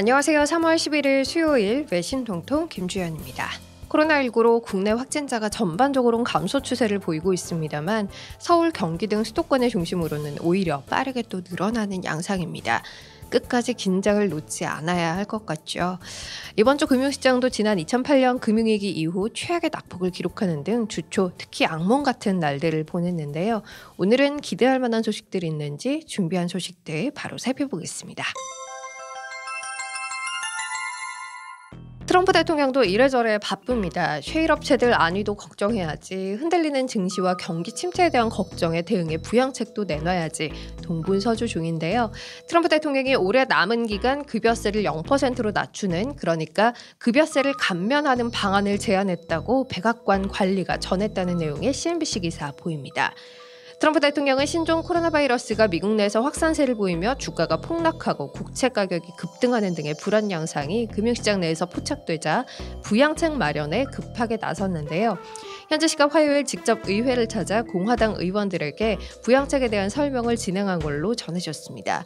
안녕하세요. 3월 11일 수요일 외신 통통 김주현입니다. 코로나19로 국내 확진자가 전반적으로는 감소 추세를 보이고 있습니다만 서울, 경기 등 수도권을 중심으로는 오히려 빠르게 또 늘어나는 양상입니다. 끝까지 긴장을 놓지 않아야 할 것 같죠. 이번 주 금융시장도 지난 2008년 금융위기 이후 최악의 낙폭을 기록하는 등 주초 특히 악몽 같은 날들을 보냈는데요. 오늘은 기대할 만한 소식들이 있는지 준비한 소식들 바로 살펴보겠습니다. 트럼프 대통령도 이래저래 바쁩니다. 셰일 업체들 안위도 걱정해야지, 흔들리는 증시와 경기 침체에 대한 걱정에 대응해 부양책도 내놔야지 동분서주 중인데요. 트럼프 대통령이 올해 남은 기간 급여세를 0%로 낮추는, 그러니까 급여세를 감면하는 방안을 제안했다고 백악관 관리가 전했다는 내용의 CNBC 기사 보입니다. 트럼프 대통령은 신종 코로나 바이러스가 미국 내에서 확산세를 보이며 주가가 폭락하고 국채 가격이 급등하는 등의 불안 양상이 금융시장 내에서 포착되자 부양책 마련에 급하게 나섰는데요. 현지 시각 화요일 직접 의회를 찾아 공화당 의원들에게 부양책에 대한 설명을 진행한 걸로 전해졌습니다.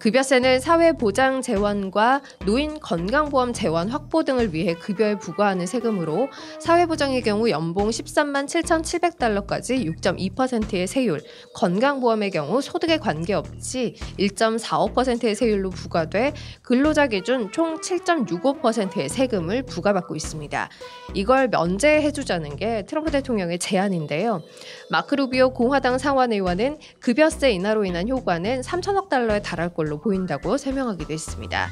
급여세는 사회보장 재원과 노인 건강보험 재원 확보 등을 위해 급여에 부과하는 세금으로, 사회보장의 경우 연봉 137,700달러까지 6.2%의 세율, 건강보험의 경우 소득에 관계없이 1.45%의 세율로 부과돼 근로자 기준 총 7.65%의 세금을 부과받고 있습니다. 이걸 면제해주자는 게 트럼프 대통령의 제안인데요. 마크 루비오 공화당 상원의원은 급여세 인하로 인한 효과는 3천억 달러에 달할 걸로 보인다고 설명하기도 했습니다.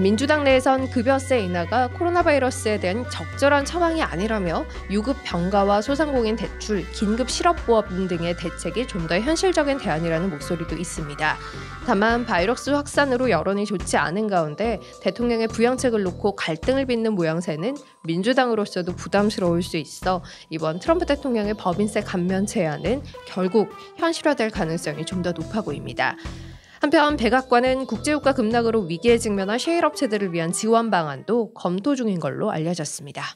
민주당 내에선 급여세 인하가 코로나 바이러스에 대한 적절한 처방이 아니라며 유급 병가와 소상공인 대출, 긴급 실업보험 등의 대책이 좀 더 현실적인 대안이라는 목소리도 있습니다. 다만 바이러스 확산으로 여론이 좋지 않은 가운데 대통령의 부양책을 놓고 갈등을 빚는 모양새는 민주당으로서도 부담스러울 수 있어 이번 트럼프 대통령의 법인세 감면 제안은 결국 현실화될 가능성이 좀 더 높아 보입니다. 한편 백악관은 국제유가 급락으로 위기에 직면한 셰일 업체들을 위한 지원 방안도 검토 중인 걸로 알려졌습니다.